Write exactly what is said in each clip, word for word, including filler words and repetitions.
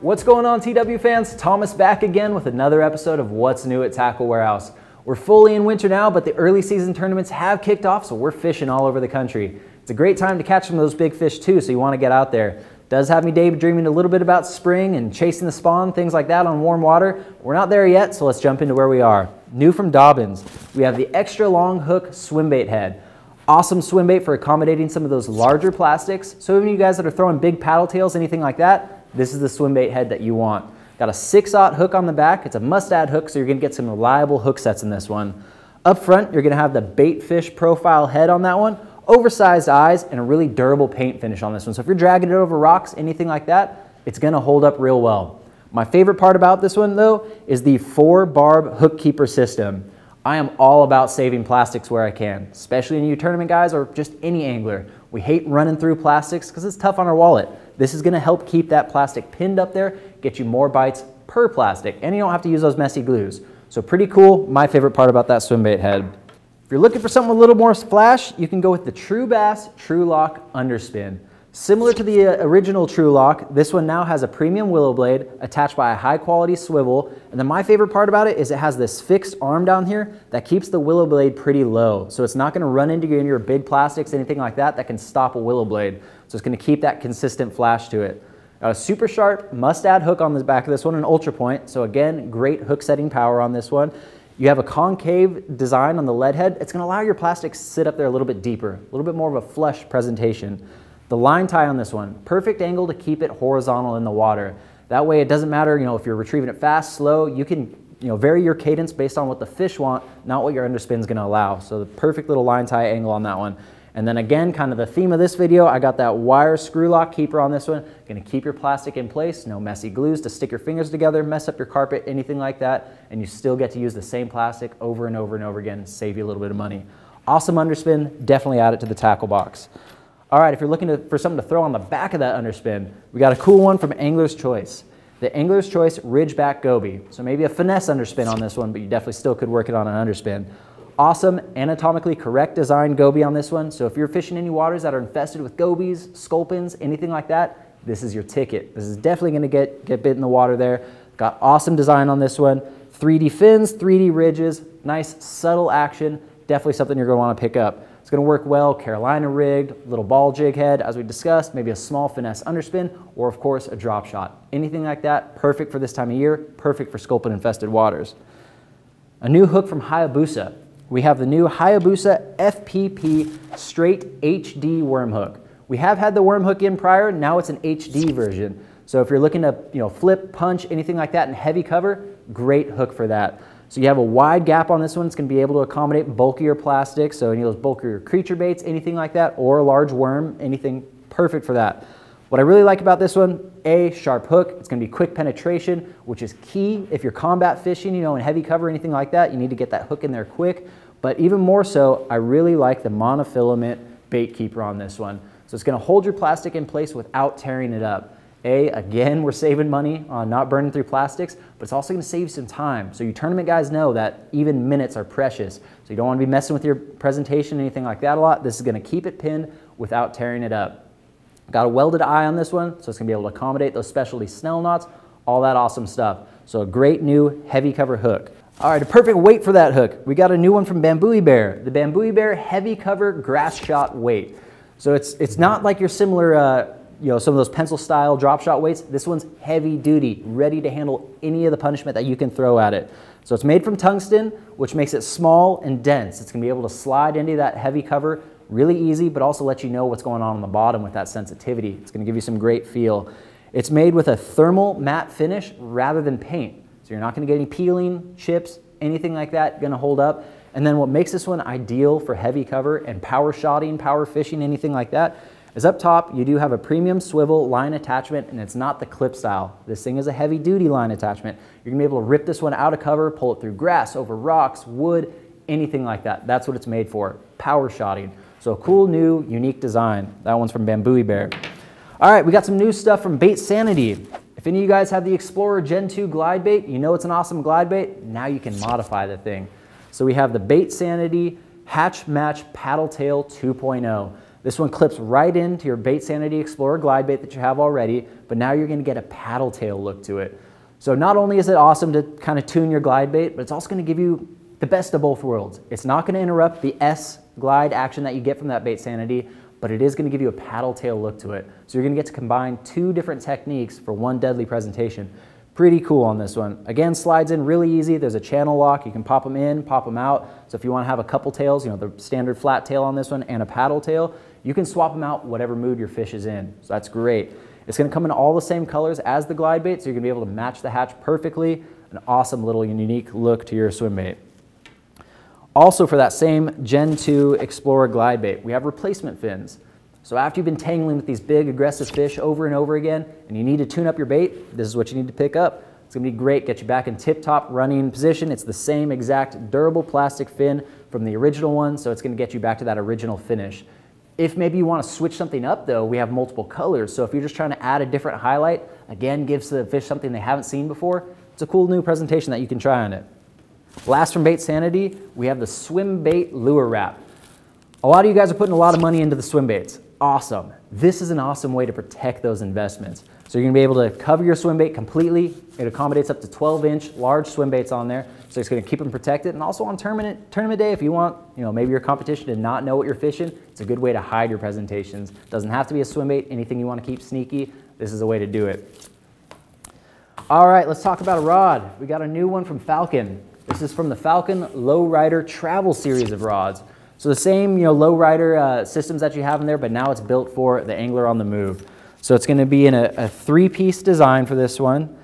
What's going on, T W fans? Thomas back again with another episode of What's New at Tackle Warehouse. We're fully in winter now, but the early season tournaments have kicked off, so we're fishing all over the country. It's a great time to catch some of those big fish too, so you want to get out there. Does have me daydreaming a little bit about spring and chasing the spawn, things like that on warm water. We're not there yet, so let's jump into where we are. New from Dobbins, we have the extra long hook swimbait head. Awesome swimbait for accommodating some of those larger plastics. So even you guys that are throwing big paddle tails, anything like that, this is the swimbait head that you want. Got a six aught hook on the back. It's a Mustad hook, so you're gonna get some reliable hook sets in this one. Up front, you're gonna have the bait fish profile head on that one. Oversized eyes and a really durable paint finish on this one. So if you're dragging it over rocks, anything like that, it's gonna hold up real well. My favorite part about this one though is the four barb hook keeper system. I am all about saving plastics where I can, especially in you tournament guys or just any angler. We hate running through plastics because it's tough on our wallet. This is gonna help keep that plastic pinned up there, get you more bites per plastic, and you don't have to use those messy glues. So pretty cool, my favorite part about that swimbait head. If you're looking for something a little more splash, you can go with the True Bass True Lock Underspin. Similar to the original True Lock, this one now has a premium willow blade attached by a high quality swivel. And then my favorite part about it is it has this fixed arm down here that keeps the willow blade pretty low. So it's not gonna run into your big plastics, anything like that, that can stop a willow blade. So it's gonna keep that consistent flash to it. Got a super sharp Mustad hook on the back of this one, an ultra point. So again, great hook setting power on this one. You have a concave design on the lead head. It's gonna allow your plastics to sit up there a little bit deeper, a little bit more of a flush presentation. The line tie on this one, perfect angle to keep it horizontal in the water. That way it doesn't matter, you know, if you're retrieving it fast, slow, you can, you know, vary your cadence based on what the fish want, not what your underspin's gonna allow. So the perfect little line tie angle on that one. And then again, kind of the theme of this video, I got that wire screw lock keeper on this one. Gonna keep your plastic in place, no messy glues to stick your fingers together, mess up your carpet, anything like that, and you still get to use the same plastic over and over and over again, save you a little bit of money. Awesome underspin, definitely add it to the tackle box. All right, if you're looking to, for something to throw on the back of that underspin, we got a cool one from Angler's Choice. The Angler's Choice Ridgeback Goby. So maybe a finesse underspin on this one, but you definitely still could work it on an underspin. Awesome, anatomically correct design goby on this one. So if you're fishing any waters that are infested with gobies, sculpins, anything like that, this is your ticket. This is definitely gonna get, get bit in the water there. Got awesome design on this one. three D fins, three D ridges, nice subtle action. Definitely something you're gonna wanna pick up. It's gonna work well, Carolina rigged, little ball jig head, as we discussed, maybe a small finesse underspin, or of course a drop shot. Anything like that, perfect for this time of year, perfect for sculpin infested waters. A new hook from Hayabusa. We have the new Hayabusa F P P straight H D worm hook. We have had the worm hook in prior, now it's an H D version. So if you're looking to, you know, flip, punch, anything like that in heavy cover, great hook for that. So you have a wide gap on this one. It's gonna be able to accommodate bulkier plastics, so any of those bulkier creature baits, anything like that, or a large worm, anything perfect for that. What I really like about this one, A, sharp hook. It's gonna be quick penetration, which is key. If you're combat fishing, you know, in heavy cover, anything like that, you need to get that hook in there quick. But even more so, I really like the monofilament bait keeper on this one. So it's gonna hold your plastic in place without tearing it up. A, again, we're saving money on not burning through plastics, but it's also gonna save you some time. So you tournament guys know that even minutes are precious. So you don't wanna be messing with your presentation, anything like that a lot. This is gonna keep it pinned without tearing it up. Got a welded eye on this one, so it's gonna be able to accommodate those specialty snell knots, all that awesome stuff. So a great new heavy cover hook. All right, a perfect weight for that hook. We got a new one from Bambooie Bear, the Bambooie Bear heavy cover grass shot weight. So it's it's not like your similar, uh, you know, some of those pencil style drop shot weights. This one's heavy duty, ready to handle any of the punishment that you can throw at it. So it's made from tungsten, which makes it small and dense. It's gonna be able to slide into that heavy cover really easy, but also let you know what's going on on the bottom with that sensitivity. It's gonna give you some great feel. It's made with a thermal matte finish rather than paint. So you're not gonna get any peeling, chips, anything like that gonna hold up. And then what makes this one ideal for heavy cover and power shotting, power fishing, anything like that, is up top, you do have a premium swivel line attachment, and it's not the clip style. This thing is a heavy duty line attachment. You're gonna be able to rip this one out of cover, pull it through grass, over rocks, wood, anything like that. That's what it's made for, power shotting. So cool, new, unique design. That one's from Bambooie Bear. All right, we got some new stuff from Bait Sanity. If any of you guys have the Explorer Gen two Glide Bait, you know it's an awesome glide bait. Now you can modify the thing. So we have the Bait Sanity Hatch Match Paddle Tail two point oh. This one clips right into your Bait Sanity Explorer glide bait that you have already, but now you're going to get a paddle tail look to it. So not only is it awesome to kind of tune your glide bait, but it's also going to give you the best of both worlds. It's not going to interrupt the S glide action that you get from that Bait Sanity, but it is going to give you a paddle tail look to it. So you're going to get to combine two different techniques for one deadly presentation. Pretty cool on this one. Again, slides in really easy. There's a channel lock. You can pop them in, pop them out. So if you want to have a couple tails, you know, the standard flat tail on this one and a paddle tail, you can swap them out whatever mood your fish is in. So that's great. It's going to come in all the same colors as the glide bait, so you're going to be able to match the hatch perfectly. An awesome little unique look to your swim bait. Also for that same Gen two Explorer glide bait, we have replacement fins. So after you've been tangling with these big aggressive fish over and over again, and you need to tune up your bait, this is what you need to pick up. It's gonna be great, get you back in tip-top running position. It's the same exact durable plastic fin from the original one, so it's gonna get you back to that original finish. If maybe you wanna switch something up though, we have multiple colors. So if you're just trying to add a different highlight, again, gives the fish something they haven't seen before, it's a cool new presentation that you can try on it. Last from Bait Sanity, we have the swim bait lure wrap. A lot of you guys are putting a lot of money into the swim baits. Awesome. This is an awesome way to protect those investments. So you're going to be able to cover your swim bait completely. It accommodates up to twelve inch large swim baits on there. So it's going to keep them protected. And also on tournament, tournament day, if you want, you know, maybe your competition did not know what you're fishing, it's a good way to hide your presentations. It doesn't have to be a swim bait. Anything you want to keep sneaky, this is a way to do it. All right, let's talk about a rod. We got a new one from Falcon. This is from the Falcon Lowrider Travel Series of rods. So the same, you know, Lowrider uh, systems that you have in there, but now it's built for the angler on the move. So it's going to be in a, a three-piece design for this one,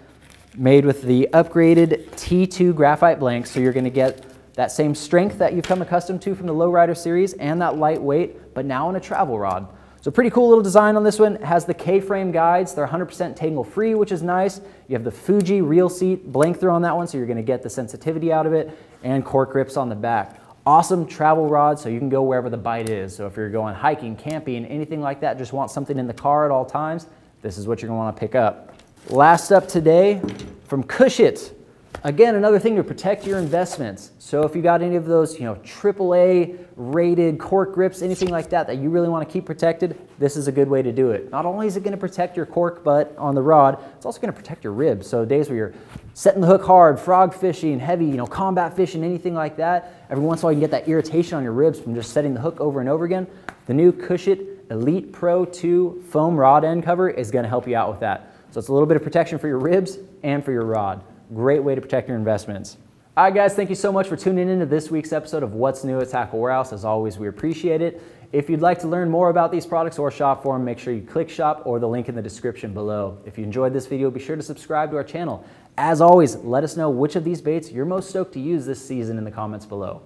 made with the upgraded T two graphite blanks. So you're going to get that same strength that you've come accustomed to from the Lowrider series and that lightweight, but now on a travel rod. So pretty cool little design on this one. It has the K-frame guides. They're one hundred percent tangle free, which is nice. You have the Fuji reel seat blank through on that one, so you're going to get the sensitivity out of it, and cork grips on the back. Awesome travel rod, so you can go wherever the bite is. So if you're going hiking, camping, anything like that, just want something in the car at all times, this is what you're going to want to pick up. Last up today from Cush-It. Again, another thing to protect your investments. So if you got any of those, you know, triple A rated cork grips, anything like that, that you really want to keep protected, this is a good way to do it. Not only is it going to protect your cork butt on the rod, it's also going to protect your ribs. So days where you're setting the hook hard, frog fishing, heavy, you know, combat fishing, anything like that, every once in a while you can get that irritation on your ribs from just setting the hook over and over again. The new Cush-It Elite Pro two foam rod end cover is going to help you out with that. So it's a little bit of protection for your ribs and for your rod. Great way to protect your investments. All right, guys, thank you so much for tuning into this week's episode of What's New at Tackle Warehouse. As always, we appreciate it. If you'd like to learn more about these products or shop for them, make sure you click shop or the link in the description below. If you enjoyed this video, be sure to subscribe to our channel. As always, let us know which of these baits you're most stoked to use this season in the comments below.